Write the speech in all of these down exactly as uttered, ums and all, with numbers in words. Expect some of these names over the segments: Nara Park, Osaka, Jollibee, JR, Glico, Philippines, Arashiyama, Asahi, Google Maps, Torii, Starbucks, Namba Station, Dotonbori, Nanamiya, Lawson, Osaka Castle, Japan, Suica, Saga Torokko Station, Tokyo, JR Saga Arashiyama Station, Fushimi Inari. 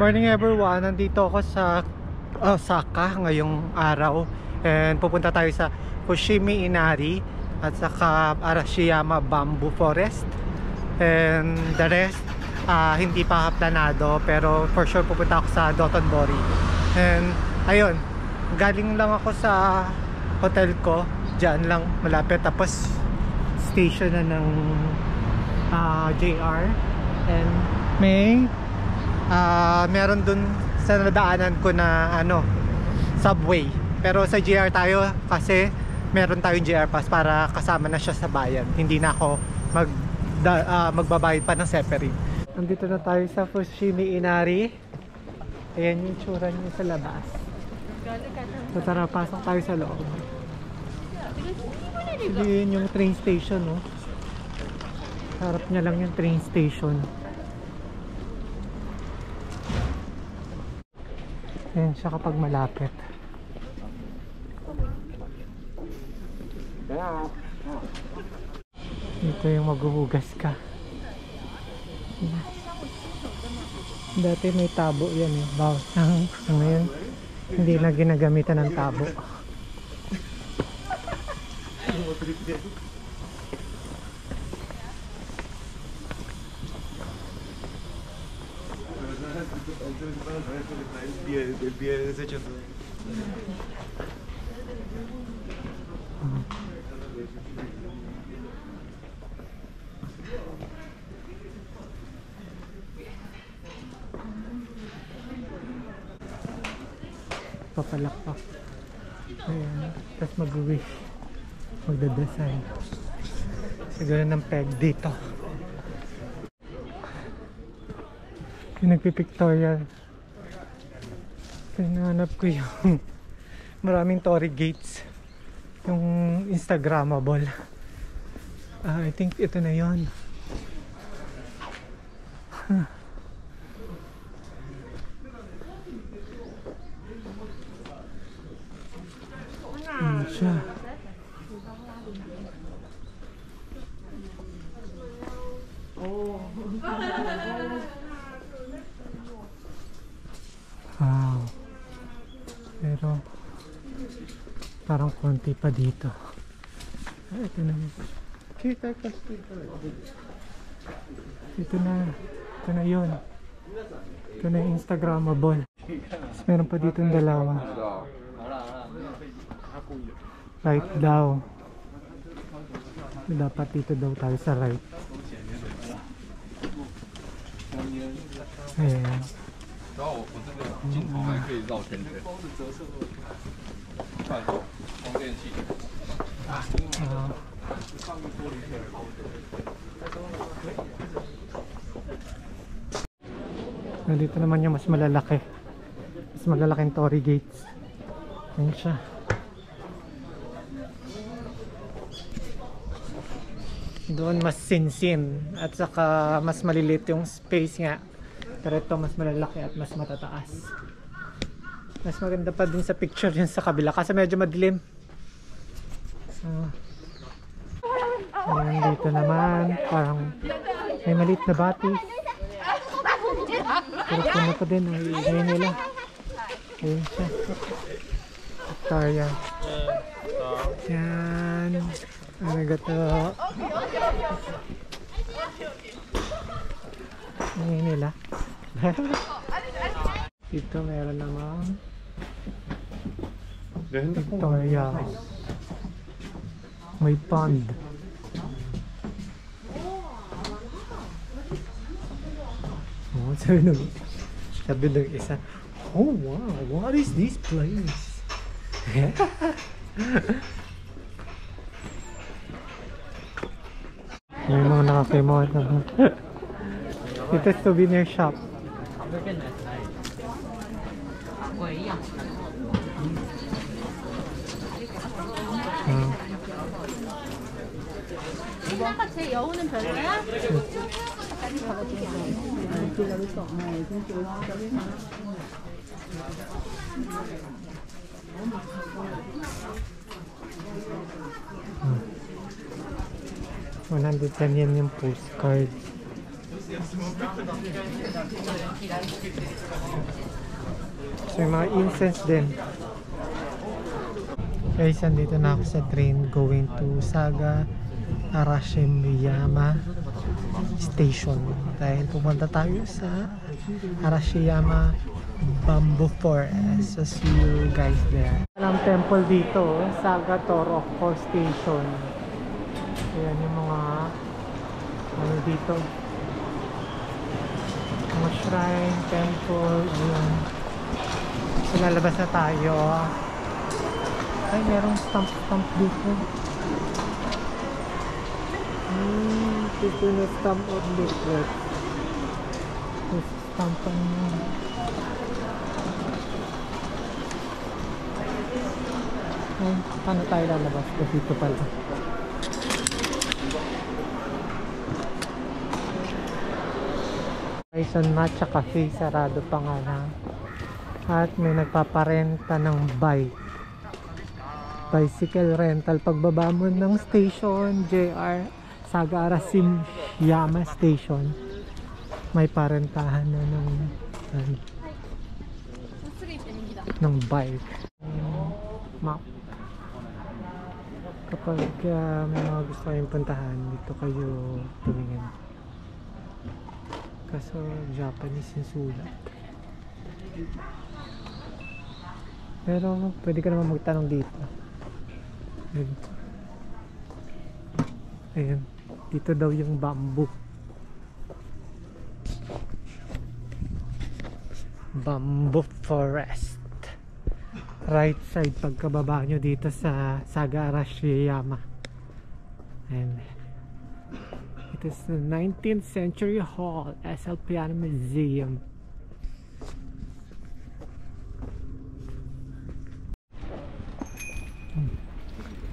Morning everyone, nandito ako sa Osaka ngayong araw and pupunta tayo sa Fushimi Inari at saka Arashiyama Bamboo Forest and the rest uh, hindi pa planado pero for sure pupunta ako sa Dotonbori. And ayun, galing lang ako sa hotel ko, dyan lang malapit, tapos station na ng uh, J R and may Uh, meron dun sa nadaanan ko na ano, subway. Pero sa J R tayo kasi meron tayong J R pass para kasama na siya sa bayan. Hindi na ako mag, da, uh, magbabayad pa ng separate. Nandito na tayo sa Fushimi Inari. Ayan yung tsura niya sa labas. So tara, pasok tayo sa loob. So, yun yung train station, no? Harap niya lang yung train station. Ayan siya kapag malapit. Dito yung maghuhugas ka. Dati may tabo yan eh. Baw. Ngayon, hindi na ginagamitan ng tabo. Papalakpak. Ayan. Tapos mag-wish. Magdadasal. Siguro ng peg dito. Yung nagpipictorial. Hinahanap ko yung maraming Torii gates. Yung Instagrammable. Uh, I think ito na yun. Huh. Ano siya? Oh. Wow, pero parang konti pa dito. Ay, ito na, ito na, ito na yun, ito na yung Instagrammable. Tapos meron pa dito yung dalawa right daw, dapat dito daw tayo sa right. Ayan. Dito naman yung mas malalaki, mas malalaking Torii gates. Ayan siya. Doon mas sinsin at saka mas maliliit yung space nga. Pero ito mas malalaki at mas matataas. Mas maganda pa dun sa picture yun sa kabila kasi medyo madilim. So, ayan, dito naman parang may maliit na batis. Pero puno pa din ay ingay nila. Ayan siya. Victoria. Ayan. Ano gato? Ingay nila. Dito meron naman Victoria. May pond. Oh, sabi nung, sabi nung isa, oh wow, what is this place? Yung mga nakakimot naman. Ito is souvenir shop. Hmm. one hundred ten yen yung postcard. So yung mga incense din. Guys, andito na ako sa train going to Saga Arashiyama Station dahil pumunta tayo sa Arashiyama Bamboo Forest. So see you guys there. Alam temple dito, Saga Torokko Station. Ayan yung mga ano dito, mga shrine, temple. Ayan, so lalabas na tayo. Ay, merong stamp stamp dito. Hmm, dito na stamp of leaflet. Dito stampan nyo. Ay, paano tayo lalabas? Dito pala. Maison Matcha Cafe, sarado pa nga lang. At may nagpaparenta ng bike. Bicycle rental. Pagbaba mo ng station, J R Saga Arashiyama Station, may parentahan na ng, ng, ng bike. Map. Kapag uh, may mga gusto kayong puntahan, dito kayo tumingin. Kaso Japanese yung sulat. Pero pwede ka naman magtanong dito. Ayan. Ayan. Dito daw yung bamboo. Bamboo forest. Right side pagkababa nyo dito sa Saga Arashiyama. And it is the nineteenth century hall, S L Piano Museum. Hmm.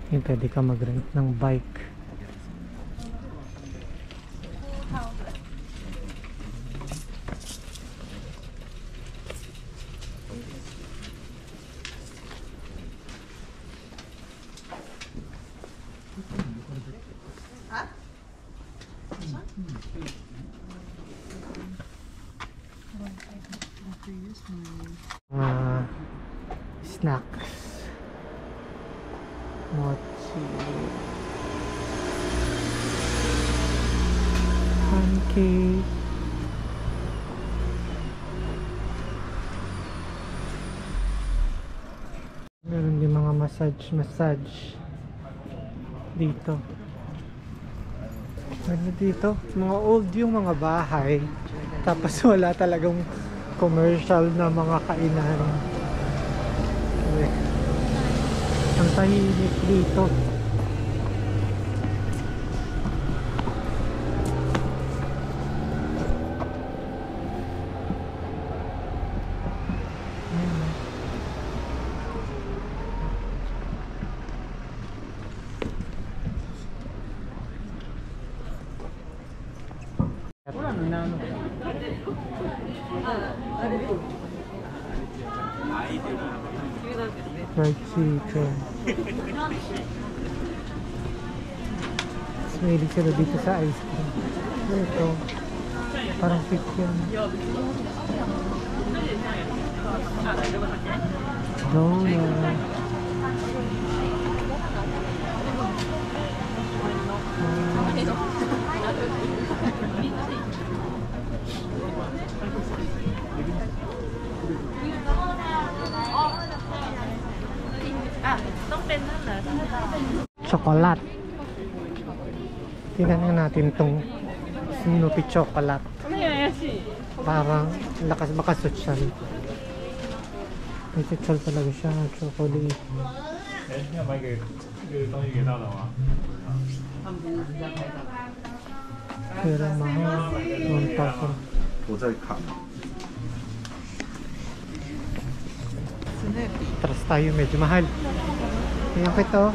Yung pwede ka mag-rent ng bike. Meron din mga massage massage dito. Ano dito? Mga old yung mga bahay, tapos wala talagang commercial na mga kainan. Okay. Ang tahimik dito. Fried chicken. Smelly sila dito sa ice cream. Ito, parang fiction. Donut. Chocolate. Tingnan natin tong Snoopy chocolate. Parang lakas baka social. May social talaga siya. Chocolate. Pero mahal. Tras tayo medyo mahal. Ayan ko ito.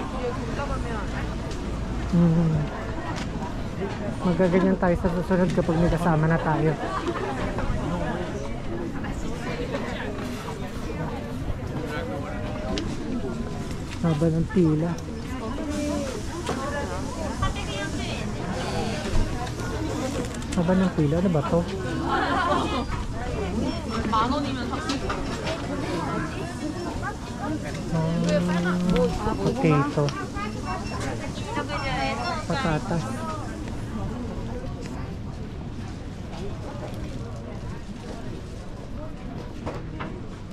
Mm-hmm. Magaganyan tayo sa susunod kapag may kasama na tayo. Haba ng pila. Haba ng pila, ano ba to? 만 원이면 샀어. 포테이토. 왔다 왔다.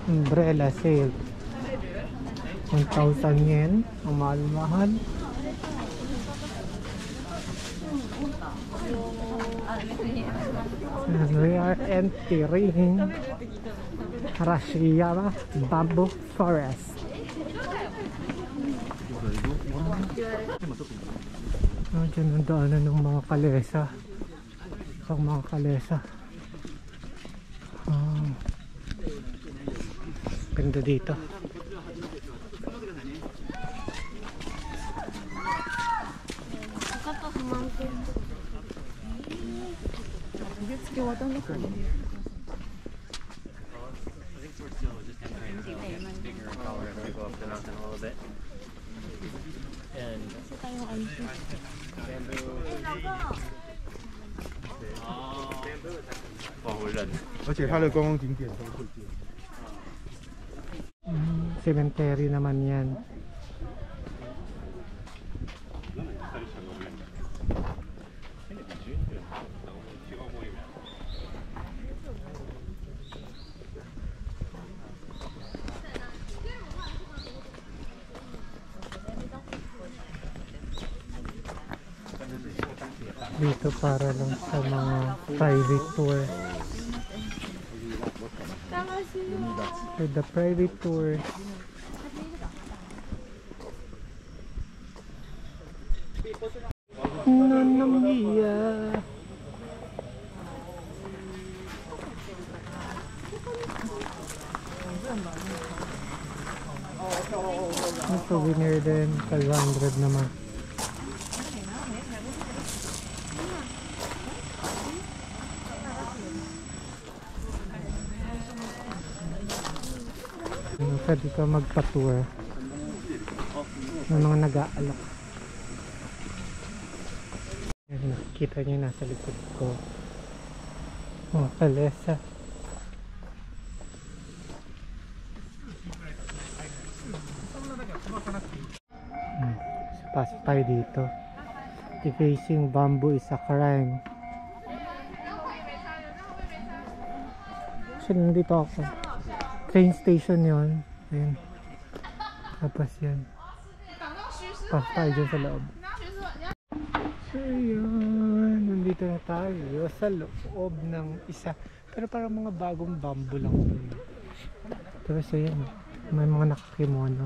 Umbrella sale. one thousand yen. Ang mahal-mahal. We are entering Arashiyama Bamboo Forest. Oh, diyan ang daanan ng mga kalesa. Isang mga kalesa. Oh. Ganda dito. Cemetery naman yan. Dito para lang sa mga private tour. With the private tour. Nanamiya. Ang souvenir din, five hundred naman. Pwede ka magpa-tour ng mga nag-aalok. Nakikita nyo yung nasa likod ko. Mga kalesa. Hmm. So, pass tayo dito. Defacing bamboo is a crime. Actually, nandito ako. Train station yun. Ayan. Tapos yan. Pas tayo dyan sa loob. So yun. Nandito na tayo sa loob ng isa. Pero parang mga bagong bamboo lang. Pero so yan. May mga nakakimono.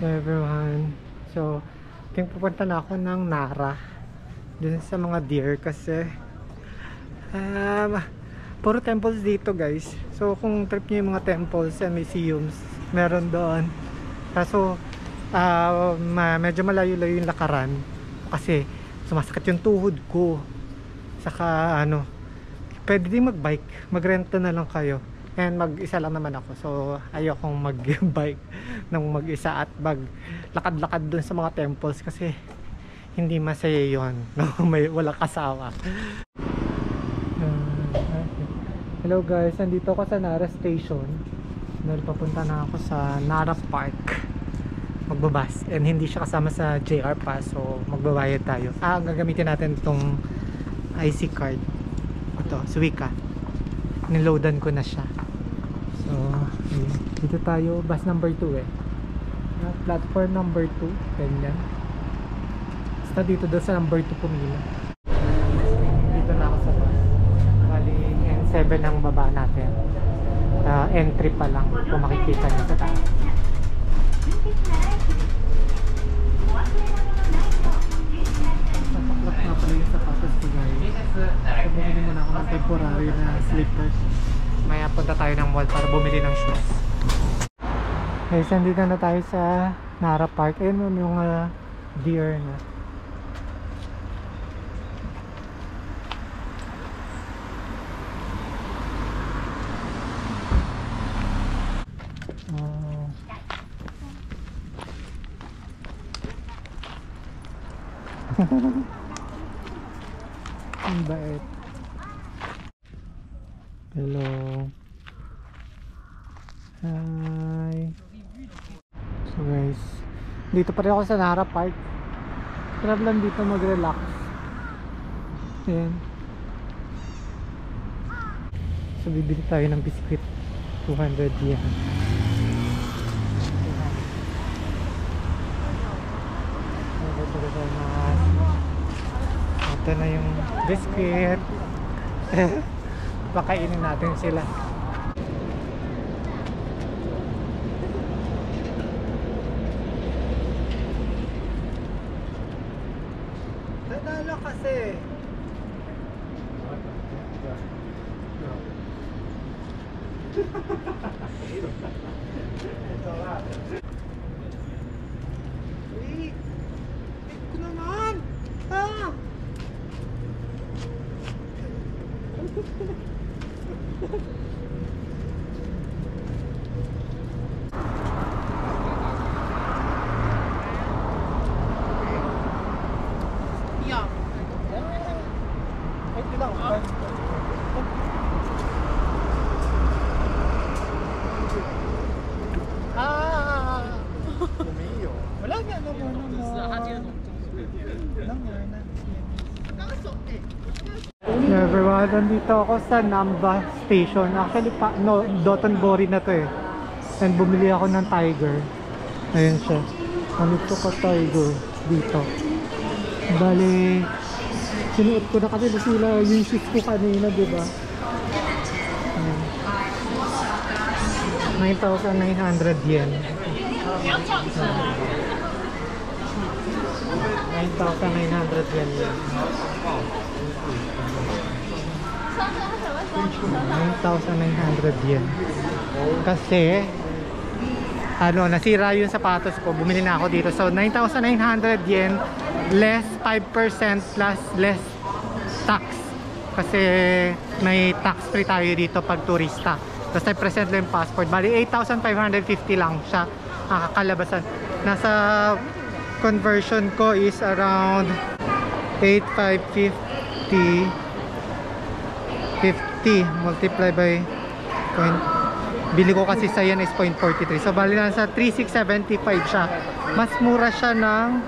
So everyone. So, ting pupunta na ako ng Nara. Dun sa mga deer kasi. Um... Puro temples dito guys. So kung trip nyo yung mga temples and museums, meron doon. Kaso uh, medyo malayo-layo yung lakaran kasi sumasakit yung tuhod ko. Saka ano, pwede din magbike. Magrenta na lang kayo. And mag-isa lang naman ako. So ayokong magbike ng mag-isa at maglakad-lakad doon sa mga temples kasi hindi masaya yun. No? May walang kasawa. Hello guys, nandito ako sa Nara Station. Dahil papunta na ako sa Nara Park. Magbabas. And hindi siya kasama sa J R pa. So magbabayad tayo. Ah, gagamitin natin itong I C card. Ito, Suica. Niloadan ko na siya. So, dito tayo. Bus number two eh. Platform number two. Ganyan. Basta dito doon sa number two pumila. Dito na ako sa bus. seven ang baba natin. Uh, entry pa lang kung makikita nyo sa taas. Nataklap na pala yung sapatos ko guys. So bumili muna ako ng temporary na slippers. Maya punta tayo ng mall para bumili ng shoes. Guys, nandito na tayo sa Nara Park. Ayun yung uh, deer na. Ang bait. Hello. Hi. So guys, dito pa rin ako sa Nara Park. Sarap lang dito mag-relax. Ayan. So bibili tayo ng biscuit. two hundred yen. Ito na yung biscuit. Pakainin natin sila. Dadalo kasi. Uy! Ito ko naman! Ah! Nandito ako sa Namba Station. Actually, pa, no, Dotonbori na to eh. And bumili ako ng tiger. Ayan siya. Ano ito ka tiger dito? Bale, sinuot ko na kasi sila yung shift ko kanina, diba? Ayan. nine thousand nine hundred yen. nine thousand nine hundred yen yan. nine thousand nine hundred yen. Kasi ano, nasira yung sapatos ko. Bumili na ako dito. So nine thousand nine hundred yen less five percent plus less tax. Kasi may tax free tayo dito pag turista. Tapos nag-present lang yung passport. Bali eight thousand five hundred fifty lang siya ang kakalabasan. Nasa conversion ko is around eight thousand five hundred fifty. fifty multiply by point, bili ko kasi sa yan is zero point four three. So bali na sa three thousand six hundred seventy-five siya. Mas mura siya ng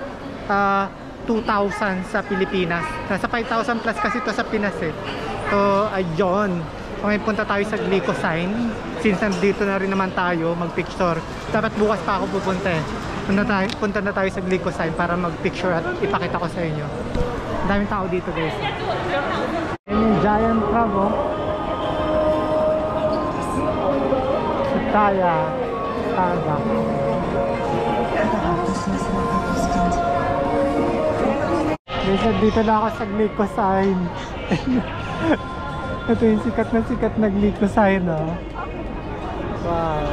uh, two thousand sa Pilipinas. Nasa five thousand plus kasi to sa Pinas eh. So ayun. Ngayon punta tayo sa Glico sign. Since nandito na rin naman tayo magpicture. Dapat bukas pa ako pupunta eh. Punta, tayo, punta na tayo sa Glico sign para magpicture at ipakita ko sa inyo. Ang daming tao dito guys. Giant crab, oh. Sutaya, Saga. Dito na ako sa Glico sign. Ito yung sikat na sikat na Glico sign, oh. Wow.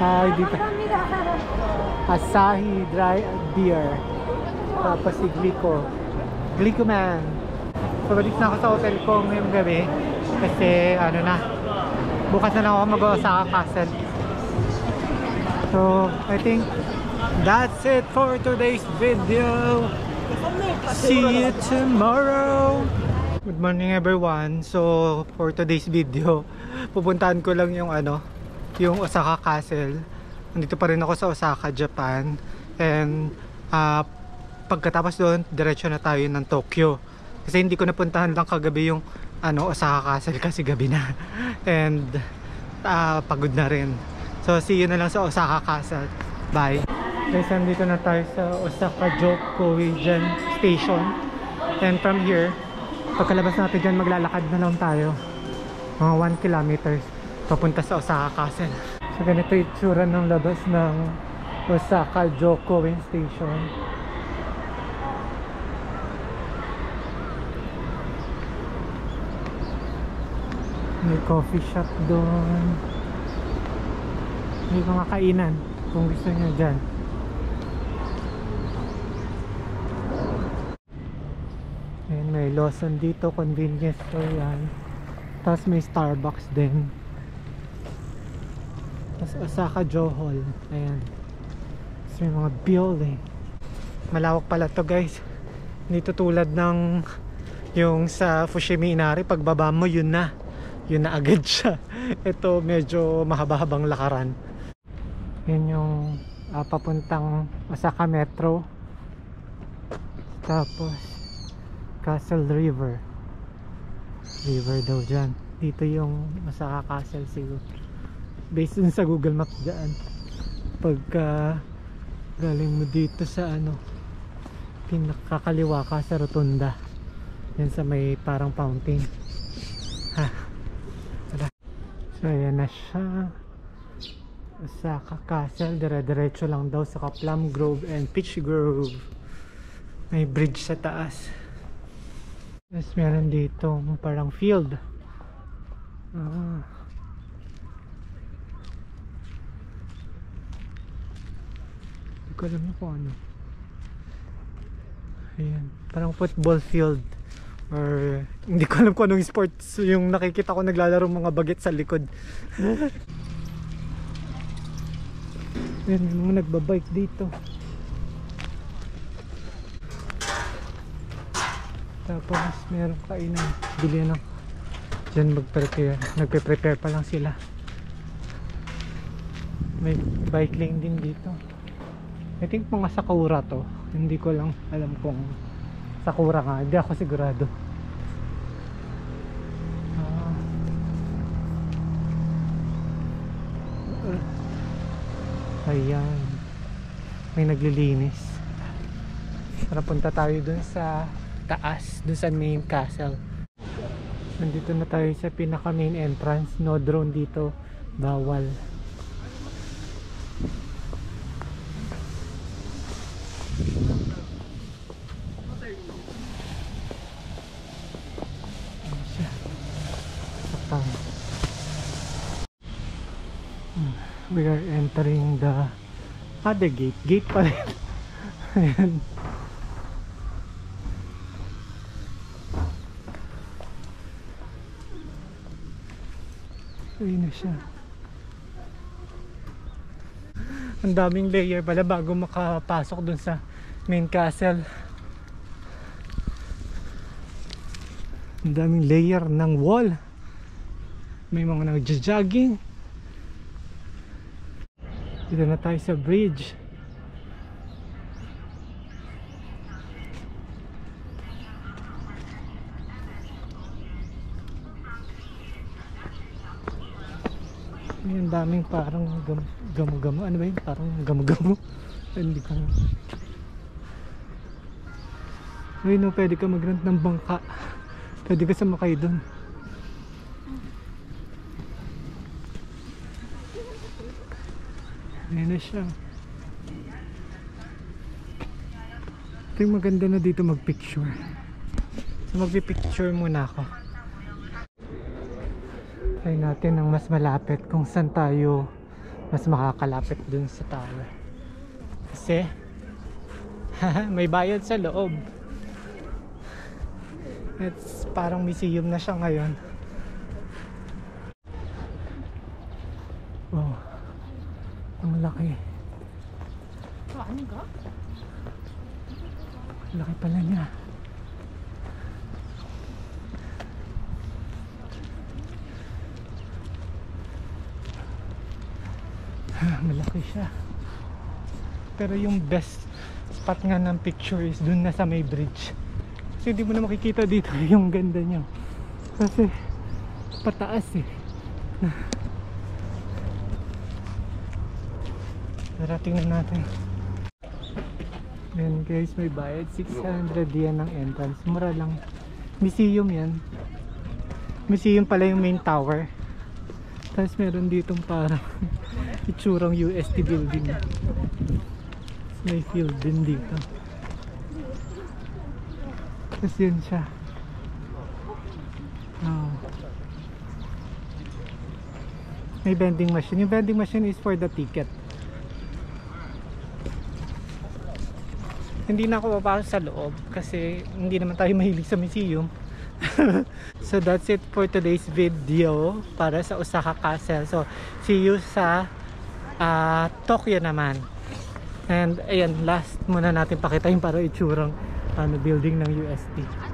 Hi, dito. Asahi dry beer. Tapos si Glico. Glico man. So balik na ako sa hotel ko ngayong gabi kasi ano na, bukas na lang ako mag-Osaka Castle. So I think that's it for today's video. See you tomorrow. Good morning everyone. So for today's video, pupuntahan ko lang yung ano, yung Osaka Castle. Nandito pa rin ako sa Osaka, Japan. And uh, pagkatapos doon, diretso na tayo ng Tokyo. Kasi hindi ko napuntahan lang kagabi yung ano, Osaka Castle kasi gabi na. And uh, pagod na rin. So see you na lang sa Osaka Castle. Bye. Guys, nandito na tayo sa Osaka Jollibee Station. And from here, pagkalabas natin dyan, maglalakad na lang tayo. Mga one kilometers papunta sa Osaka Castle. So ganito yung itsura ng labas ng Osaka Jollibee Station. May coffee shop doon. May mga kainan kung gusto nyo dyan. Ayan, may Lawson dito, convenience store yan. Tapos may Starbucks din. Tapos Osaka Johol. Ayan. Tapos may mga building. Malawak pala to guys. Dito tulad ng Yung sa Fushimi Inari, pagbaba mo yun na. Yun na agad siya. Ito medyo mahaba-habang lakaran. Yun yung uh, papuntang Osaka Metro. Tapos Castle River. River daw dyan. Dito yung Osaka Castle siguro. Based dun sa Google Maps dyan. Pagka galing mo dito sa ano, pinakakaliwa ka sa rotunda yan sa may parang fountain ha. So ayan na siya, Osaka Castle. Dire-diretso lang daw sa Plum Grove and Peach Grove. May bridge sa taas. Yes, meron dito parang field. Ah, hindi ko alam niyo kung ano. Ayan, parang football field or hindi ko alam kung anong sports yung nakikita ko naglalaro mga bagit sa likod. Ayan, yung mga nagbabike dito. Tapos meron kainan, bilihan ng dyan magprepare, nagpe-prepare pa lang sila. May bike lane din dito. I think mga sakura to. Hindi ko lang alam kung sakura nga, hindi ako sigurado. Uh, uh, ayan, may naglilinis. Napunta tayo dun sa taas, dun sa main castle. Nandito na tayo sa pinaka main entrance. No drone dito, bawal. We are entering the other gate. Gate pa rin. Ayan. Ayun na siya. Ang daming layer pala bago makapasok dun sa main castle. Ang daming layer ng wall. May mga nagja-jogging. Dito na tayo sa bridge. Ang daming parang gamo-gamo. Ano ba yun? Parang gamo-gamo. Hindi ko na. Uy, no, pwede ka mag-rent ng bangka. Pwede ka sumakay doon. Ayan na siya. Ito yung maganda na dito magpicture. So magpipicture muna ako. Try natin ang mas malapit kung saan tayo mas makakalapit dun sa tower. Kasi may bayad sa loob. It's parang museum na siya ngayon. Oh. Ang laki. Laki pala niya. Malaki siya. Pero yung best spot nga ng picture is dun na sa may bridge. Kasi hindi mo na makikita dito yung ganda niya. Kasi pataas eh. Tara, tingnan natin. Ayan guys, may bayad six hundred yan ang entrance. Mura lang. Museum yan. Museum pala yung main tower. Tapos meron ditong parang itsurang U S T building. Tapos may field din dito. Tapos yun siya. Oh. May vending machine. Yung vending machine is for the ticket. Hindi na ako papasok sa loob kasi hindi naman tayo mahilig sa museum. So that's it for today's video para sa Osaka Castle. So see you sa uh, Tokyo naman. And ayan, last muna natin pakita yung para itsurang ano, building ng U S T.